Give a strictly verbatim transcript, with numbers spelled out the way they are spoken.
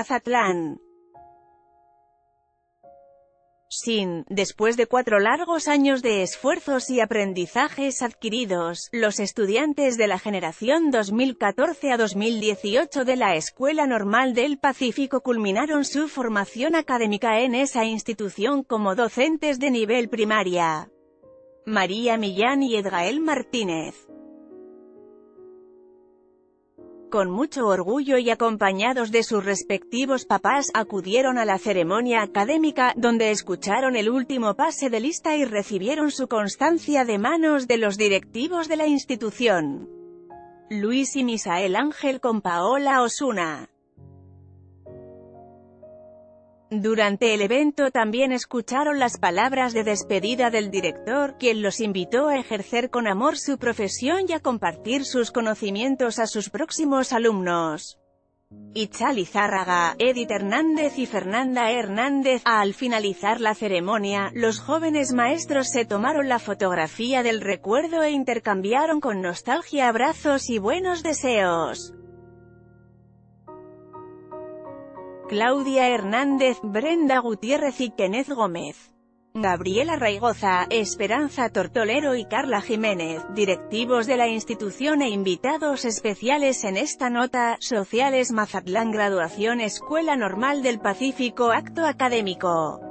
Mazatlán. Sin, después de cuatro largos años de esfuerzos y aprendizajes adquiridos, los estudiantes de la generación dos mil catorce a dos mil dieciocho de la Escuela Normal del Pacífico culminaron su formación académica en esa institución como docentes de nivel primaria. María Millán y Edgael Martínez. Con mucho orgullo y acompañados de sus respectivos papás, acudieron a la ceremonia académica, donde escucharon el último pase de lista y recibieron su constancia de manos de los directivos de la institución. Luis y Misael Ángel con Paola Osuna. Durante el evento también escucharon las palabras de despedida del director, quien los invitó a ejercer con amor su profesión y a compartir sus conocimientos a sus próximos alumnos. Itzali Zárraga, Edith Hernández y Fernanda Hernández. Al finalizar la ceremonia, los jóvenes maestros se tomaron la fotografía del recuerdo e intercambiaron con nostalgia abrazos y buenos deseos. Claudia Hernández, Brenda Gutiérrez y Kenneth Gómez. Gabriela Raigoza, Esperanza Tortolero y Carla Jiménez, directivos de la institución e invitados especiales en esta nota. Sociales Mazatlán, graduación Escuela Normal del Pacífico, acto académico.